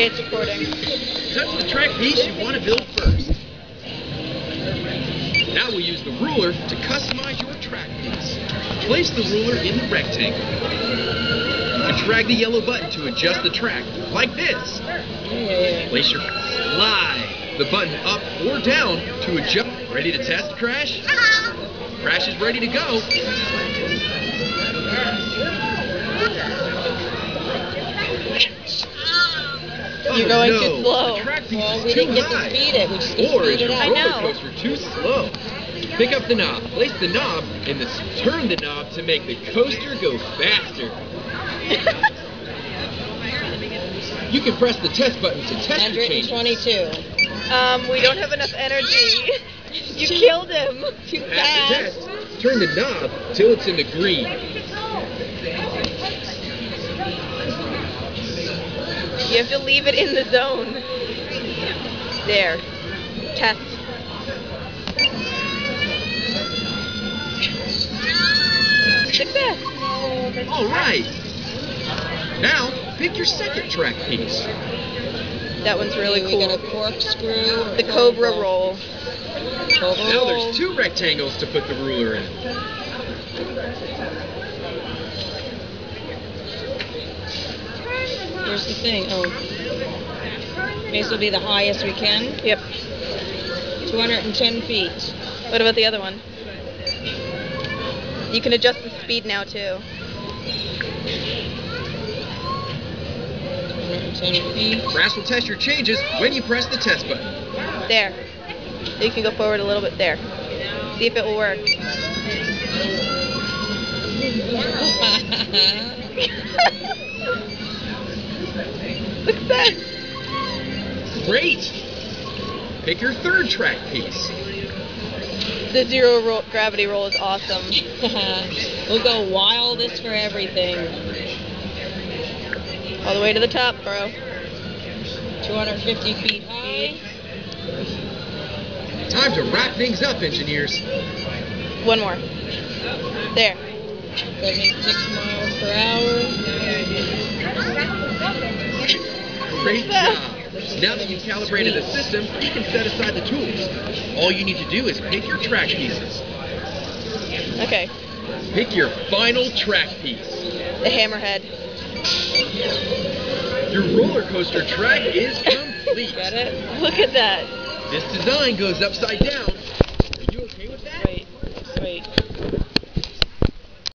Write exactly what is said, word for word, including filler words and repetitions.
Okay, it's recording. Cut to the track piece you want to build first. Now we'll use the ruler to customize your track piece. Place the ruler in the rectangle. You can drag the yellow button to adjust the track, like this. Place your slide the button up or down to adjust. Ready to test, Crash? Crash is ready to go. You're going oh, no. too slow. Well, we didn't get to speed it. We just get to speed it up. I know. Or is your roller coaster too slow? Pick up the knob, place the knob, and the, turn the knob to make the coaster go faster. You can press the test button to test your changes. one twenty-two. Um, we don't have enough energy. You killed him. Too fast. After test, turn the knob till it's in the green. You have to leave it in the zone. There. Test. Success. All right. Now, pick your second track piece. That one's really cool. We got a corkscrew. The cobra roll. Cobra now roll. There's two rectangles to put the ruler in. Where's the thing? Oh. May as well be the highest we can. Yep. two hundred ten feet. What about the other one? You can adjust the speed now, too. two hundred ten feet. Crash will test your changes when you press the test button. There. You can go forward a little bit there. See if it will work. Success! Great! Pick your third track piece. The zero roll, gravity roll is awesome. We'll go wildest for everything. All the way to the top, bro. two hundred fifty feet high. Time to wrap things up, engineers. One more. There. seventy-six miles per hour. Great job. Now that you've calibrated the system, you can set aside the tools. All you need to do is pick your track pieces. Okay. Pick your final track piece. The hammerhead. Your roller coaster track is complete. Got it? Look at that. This design goes upside down.